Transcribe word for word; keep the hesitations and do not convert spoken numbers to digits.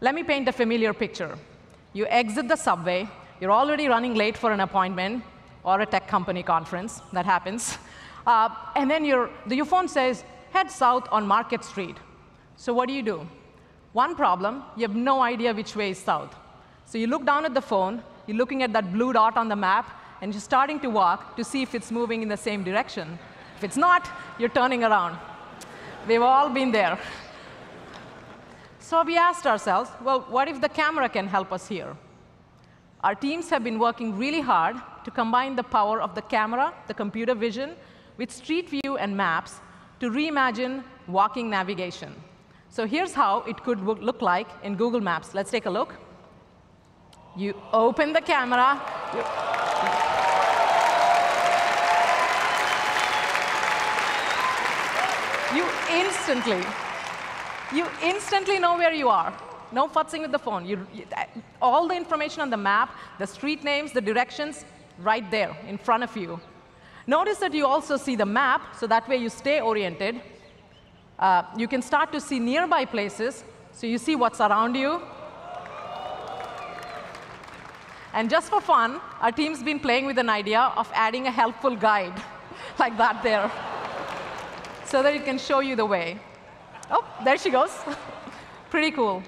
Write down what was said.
Let me paint a familiar picture. You exit the subway. You're already running late for an appointment or a tech company conference. That happens. Uh, and then your, your phone says, head south on Market Street. So what do you do? One problem, you have no idea which way is south. So you look down at the phone. You're looking at that blue dot on the map. And you're starting to walk to see if it's moving in the same direction. If it's not, you're turning around. We've all been there. So we asked ourselves, well, what if the camera can help us here? Our teams have been working really hard to combine the power of the camera, the computer vision, with Street View and maps to reimagine walking navigation. So here's how it could look like in Google Maps. Let's take a look. You open the camera. You instantly, you instantly know where you are. No futzing with the phone. You, you, all the information on the map, the street names, the directions, right there in front of you. Notice that you also see the map, so that way you stay oriented. Uh, you can start to see nearby places, so you see what's around you. And just for fun, our team's been playing with an idea of adding a helpful guide like that there, so that it can show you the way. Oh, there she goes. Pretty cool.